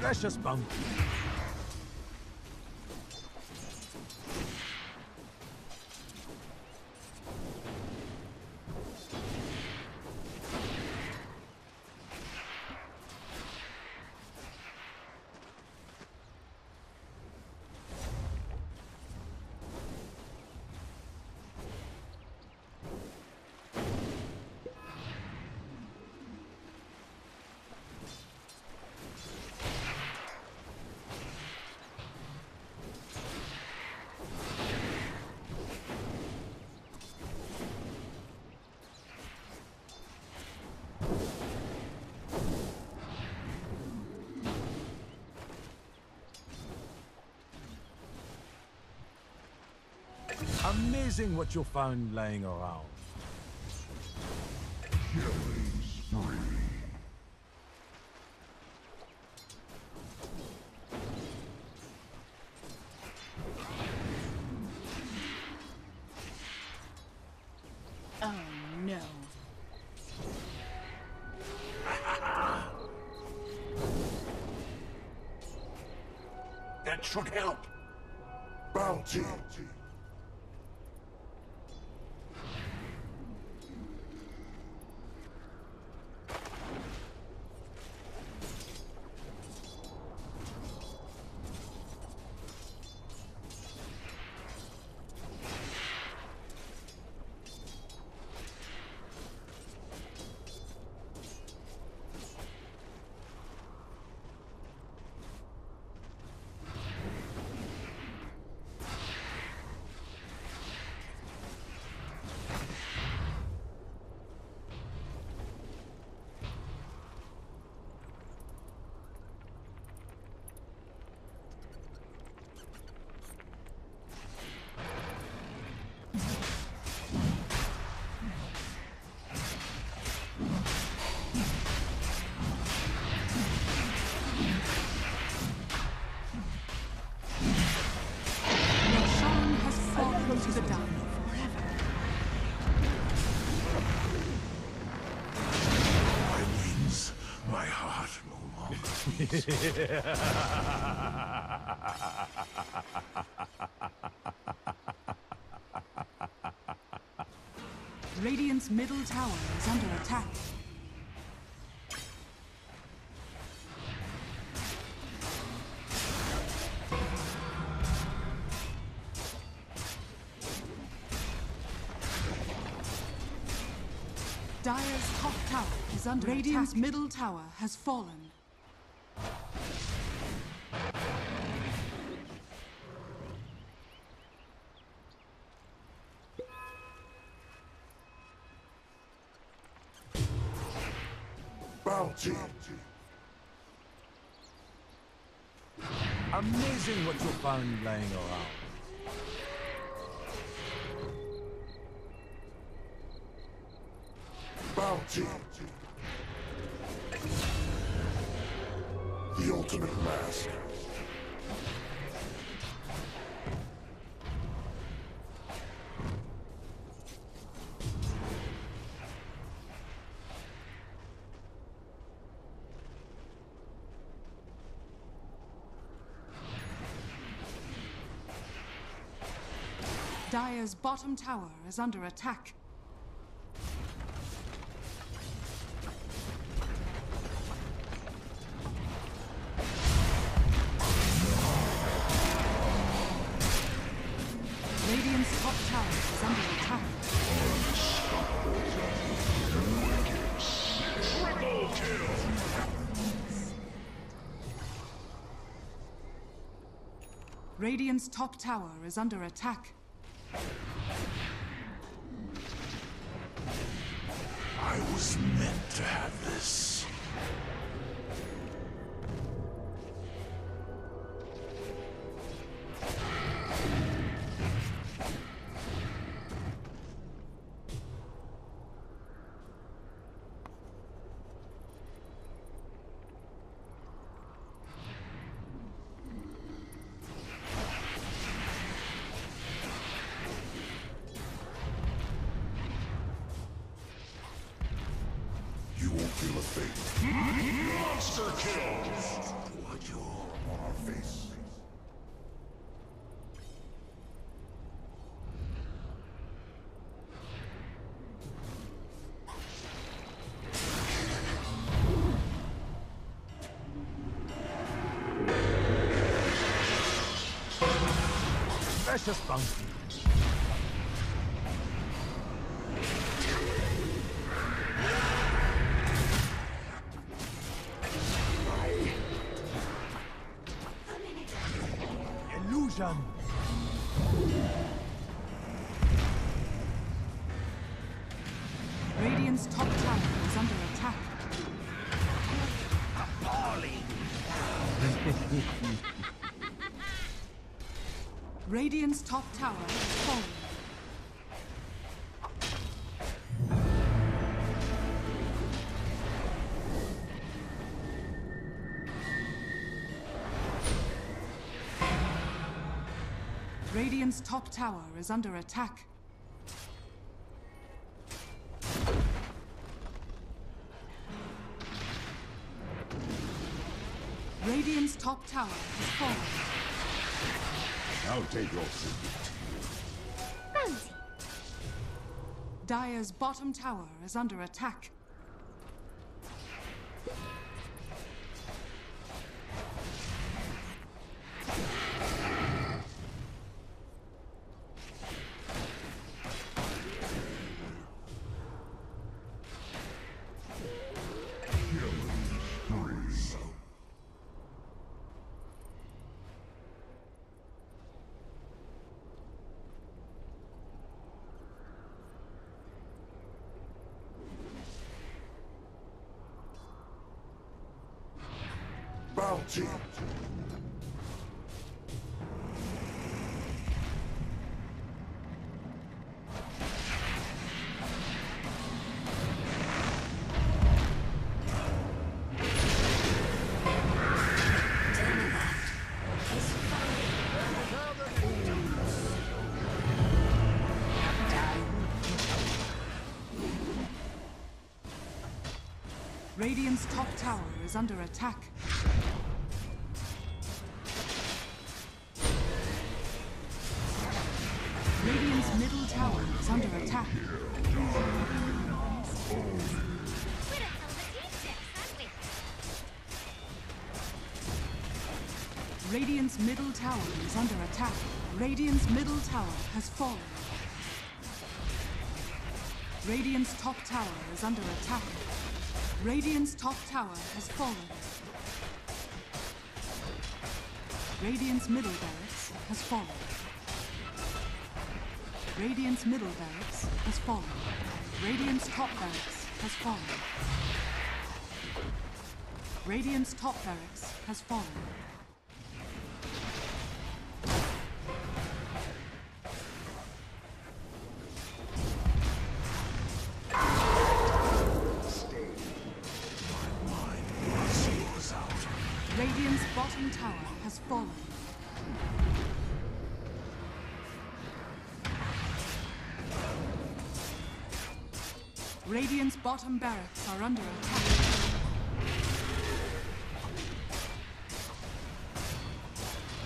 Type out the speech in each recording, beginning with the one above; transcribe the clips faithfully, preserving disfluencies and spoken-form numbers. Precious bounty. Amazing what you'll find laying around. Oh no. That should help. Bounty. Bounty. Radiant's middle tower is under attack. Dire's top tower is under attack. Radiant's middle tower has fallen. Bounty. Amazing what you found lying around. Bounty. The ultimate mask. Dire's bottom tower is under attack. Radiant's top tower is under attack. I was meant to have this. Monster kills! What you on our face? Precious bounty. Radiant's top tower is under attack. Appalling! Radiant's top tower is falling. Radiant's top tower is under attack. Radiant's top tower has fallen. I'll take your seat. Dire's bottom tower is under attack. Bounty. Radiant's top tower is under attack. Radiant's middle tower is under attack. Radiant's middle tower is under attack. Radiant's middle tower has fallen. Radiant's top tower is under attack. Radiant's top tower has fallen. Radiant's middle barracks has fallen. Radiant's middle barracks has fallen. Radiant's top barracks has fallen. Radiant's top barracks has fallen. Radiant's bottom tower has fallen. Radiant's bottom barracks are under attack. Radiant's bottom barracks has fallen.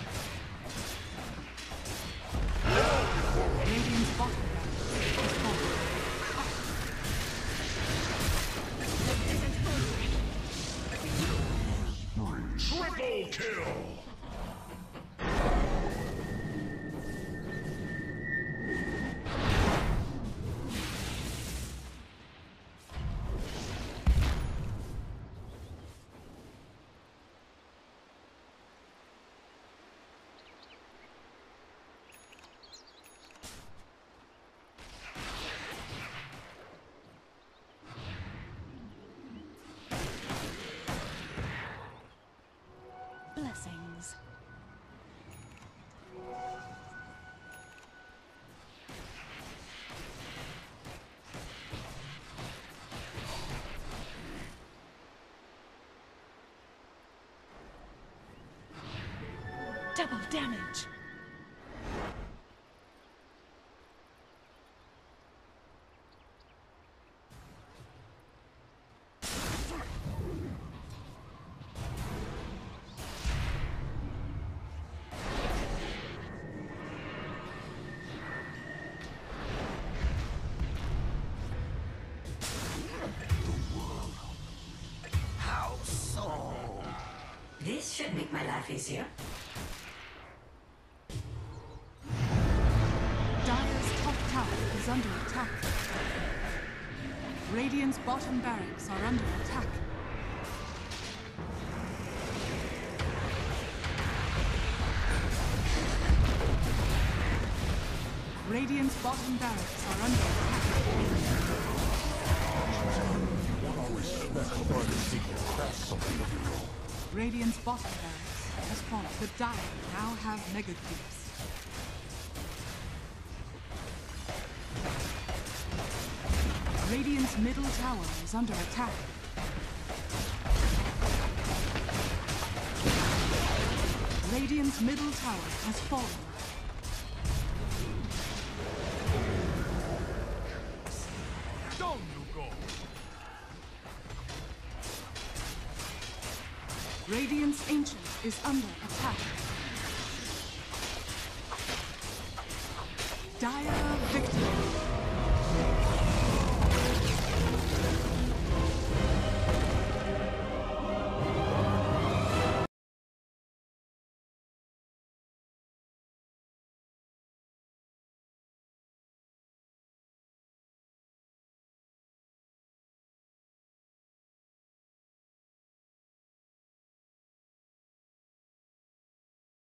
Triple kill! Blessings. Double damage. This should make my life easier. Dire's top tower is under attack. Radiant's bottom barracks are under attack. Radiant's bottom barracks are under attack. Radiant's bottom barracks has fallen. The Dire now have mega creeps. Radiant's middle tower is under attack. Radiant's middle tower has fallen. Radiant's Ancient is under attack. Dire victory.